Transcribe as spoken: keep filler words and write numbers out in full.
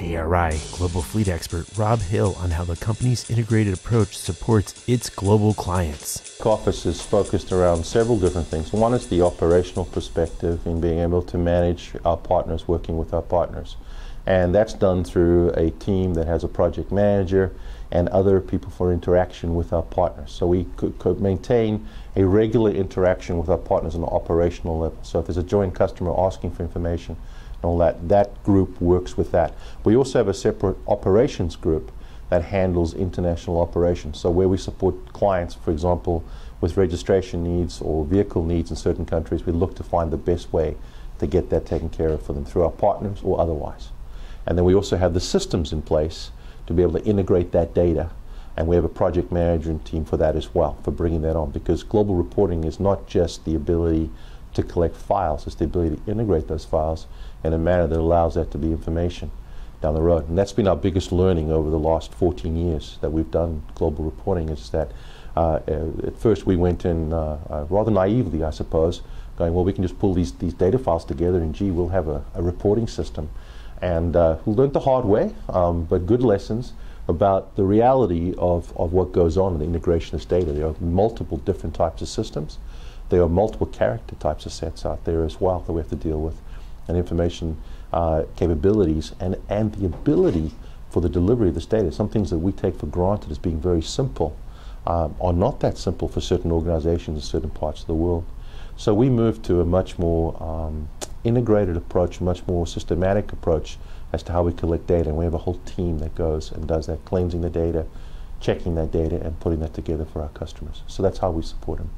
A R I Global Fleet expert Rob Hill on how the company's integrated approach supports its global clients. The office is focused around several different things. One is the operational perspective in being able to manage our partners, working with our partners. And that's done through a team that has a project manager and other people for interaction with our partners. So we could, could maintain a regular interaction with our partners on an operational level. So if there's a joint customer asking for information and all that, that group works with that. We also have a separate operations group that handles international operations. So where we support clients, for example, with registration needs or vehicle needs in certain countries, we look to find the best way to get that taken care of for them through our partners or otherwise. And then we also have the systems in place to be able to integrate that data, and we have a project management team for that as well, for bringing that on, because global reporting is not just the ability to collect files, it's the ability to integrate those files in a manner that allows that to be information down the road. And that's been our biggest learning over the last fourteen years that we've done global reporting, is that uh, at first we went in uh, uh, rather naively, I suppose, going, well, we can just pull these, these data files together and gee, we'll have a, a reporting system. And uh, we learned the hard way, um, but good lessons about the reality of, of what goes on in the integration of data. There are multiple different types of systems. There are multiple character types of sets out there as well that we have to deal with, and information uh, capabilities and, and the ability for the delivery of this data. Some things that we take for granted as being very simple um, are not that simple for certain organizations in certain parts of the world. So we moved to a much more um, integrated approach, much more systematic approach as to how we collect data, and we have a whole team that goes and does that, cleansing the data, checking that data, and putting that together for our customers. So that's how we support them.